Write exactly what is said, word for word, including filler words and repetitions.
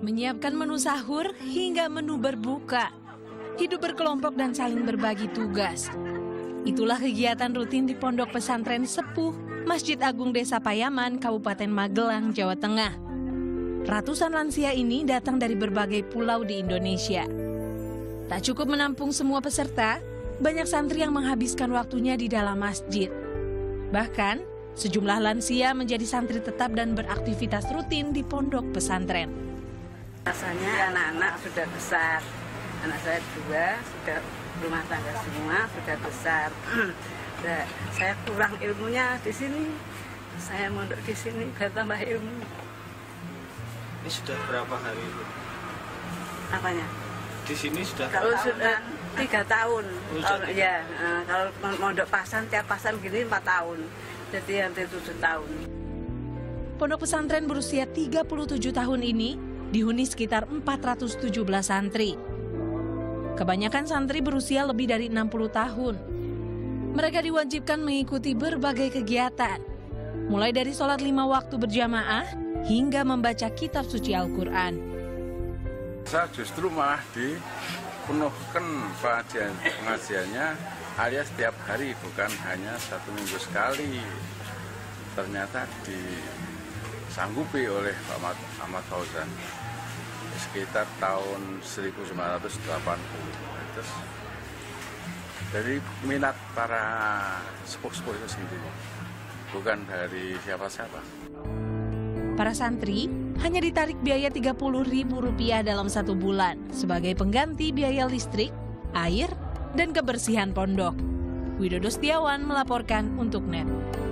menyiapkan menu sahur hingga menu berbuka, hidup berkelompok dan saling berbagi tugas. Itulah kegiatan rutin di Pondok Pesantren Sepuh, Masjid Agung Desa Payaman, Kabupaten Magelang, Jawa Tengah. Ratusan lansia ini datang dari berbagai pulau di Indonesia. Tak cukup menampung semua peserta, banyak santri yang menghabiskan waktunya di dalam masjid. Bahkan, sejumlah lansia menjadi santri tetap dan beraktivitas rutin di pondok pesantren. Rasanya anak-anak sudah besar. Anak saya dua, sudah rumah tangga semua, sudah besar. Nah, saya kurang ilmunya di sini. Saya mondok di sini, biar tambah ilmu. Ini sudah berapa hari itu? Apanya? Di sini sudah kalau tahun. Sudah tiga tahun, oh, tahun ya. Nah, kalau mondok pasan tiap pasan gini empat tahun, jadi hampir tujuh tahun. Pondok pesantren berusia tiga puluh tujuh tahun ini dihuni sekitar empat ratus tujuh belas santri. Kebanyakan santri berusia lebih dari enam puluh tahun. Mereka diwajibkan mengikuti berbagai kegiatan, mulai dari sholat lima waktu berjamaah hingga membaca kitab suci Al-Quran. Saya justru malah dipenuhkan pengajian, pengajiannya alias setiap hari, bukan hanya satu minggu sekali. Ternyata disanggupi oleh Ahmad, Ahmad Fauzan sekitar tahun seribu sembilan ratus delapan puluh. Terus dari minat para sepuh-sepuh itu sendiri, bukan dari siapa-siapa. Para santri hanya ditarik biaya tiga puluh ribu rupiah dalam satu bulan sebagai pengganti biaya listrik, air, dan kebersihan pondok. Widodo Setiawan melaporkan untuk Net.